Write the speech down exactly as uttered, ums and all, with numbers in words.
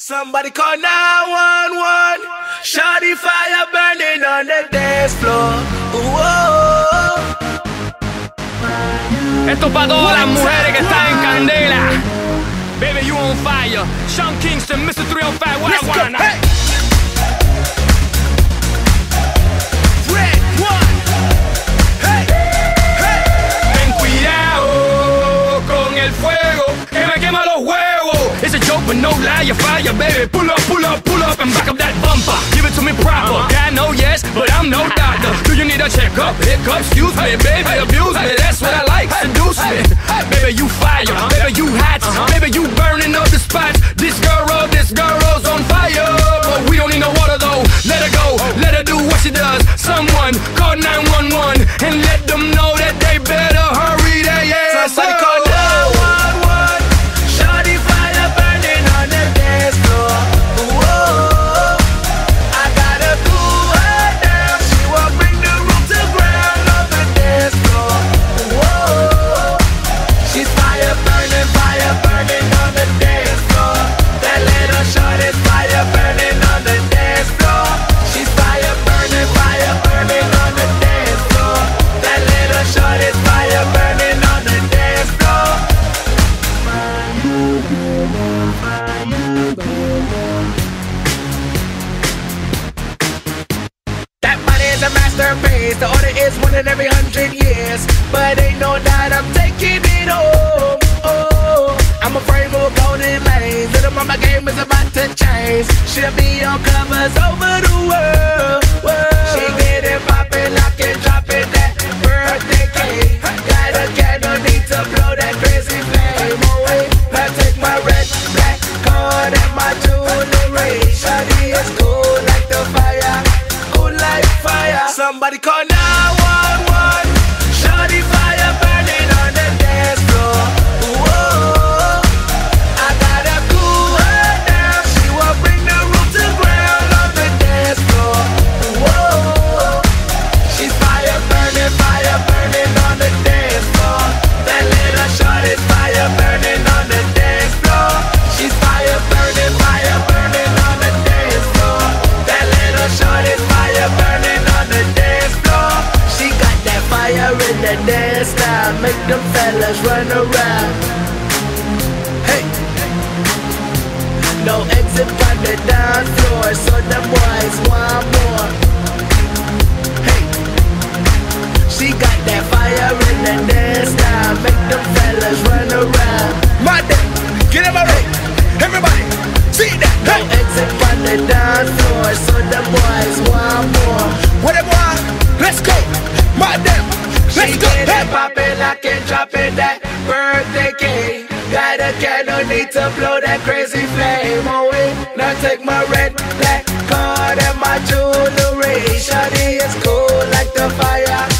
Somebody call nine one one. Shawty fire burning on the dance floor. Whoa. Esto es para todas las mujeres que están en candela. Baby, you on fire. Sean Kingston, Mister three oh five. What I wanna know. Hey. But no lie, you're fire, baby. Pull up, pull up, pull up and back up that bumper. Give it to me proper. Uh-huh. I know, yes, but I'm no doctor. Do you need a checkup? Hiccups, excuse me, baby. Hey, abuse me. That's what I like. Seduce me. Baby, you fire. Uh-huh. Baby, you hot. Uh-huh. Baby, you burning up the spots. This girl, this girl's on fire. But we don't need no water though. Let her go. Let her do what she does. Someone call nine one one and let them know that they better hurry their ass. Somebody call nine one one. Shawty fire. The order is one in every hundred years, but ain't no doubt I'm taking it home. Oh, I'm a frame of golden lanes. Little mama game is about to change. She'll be on covers over the world. Whoa. She get it poppin', lock it, drop it. That birthday cake. Got a candle, need to blow that crazy flame away. I take my red, black card and my jewelry. Shawty is cool like the fire. Like fire. Somebody call nine one one. Shawty fire burning on the dance floor. Whoa, I gotta cool her down. She won't bring the roof to ground on the dance floor. Whoa, she's fire burning, fire burning on the dance floor. That little shawty's fire burning on the dance floor. She's fire burning, fire burning on the dance floor. That little shawty's burning on the dance floor. She got that fire in the dance now. Make them fellas run around. Hey, no exit from the down floor, so them boys want more. Hey, she got that fire in the dance now. Make them fellas run around. My damn, get in my ring, everybody. See that? Hey. No exit from the down floor, so them boys want more. What am I? Let's go, my damn. Let's she go. She get it poppin', lock it, drop it. That birthday cake. Got a candle, need to blow that crazy flame away. Now take my red, black card and my jewelry. Shawty is cool like the fire.